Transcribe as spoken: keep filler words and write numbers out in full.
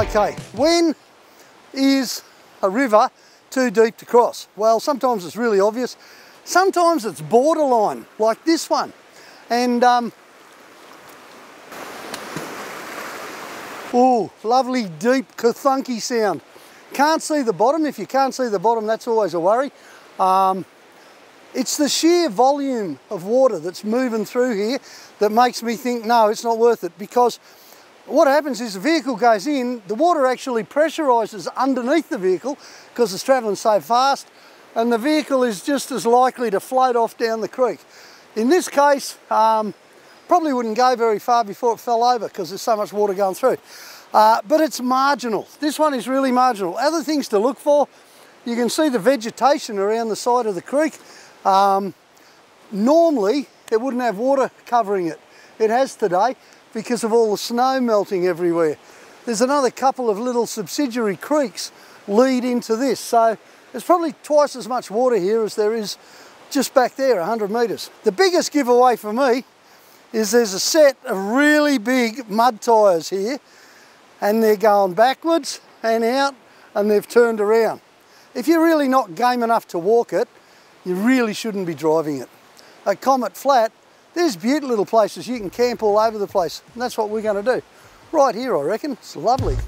Okay, when is a river too deep to cross? Well, sometimes it's really obvious. Sometimes it's borderline, like this one. And, um, ooh, lovely deep kathunky sound. Can't see the bottom. If you can't see the bottom, that's always a worry. Um, it's the sheer volume of water that's moving through here that makes me think, no, it's not worth it, because what happens is the vehicle goes in, the water actually pressurises underneath the vehicle because it's travelling so fast, and the vehicle is just as likely to float off down the creek. In this case, um, probably wouldn't go very far before it fell over because there's so much water going through. Uh, but it's marginal. This one is really marginal. Other things to look for, you can see the vegetation around the side of the creek. Um, normally, it wouldn't have water covering it. It has today because of all the snow melting everywhere. There's another couple of little subsidiary creeks lead into this, so there's probably twice as much water here as there is just back there, one hundred metres. The biggest giveaway for me is there's a set of really big mud tyres here, and they're going backwards and out, and they've turned around. If you're really not game enough to walk it, you really shouldn't be driving it. At Comet Flat, there's beautiful little places. You can camp all over the place. And that's what we're going to do. Right here, I reckon. It's lovely.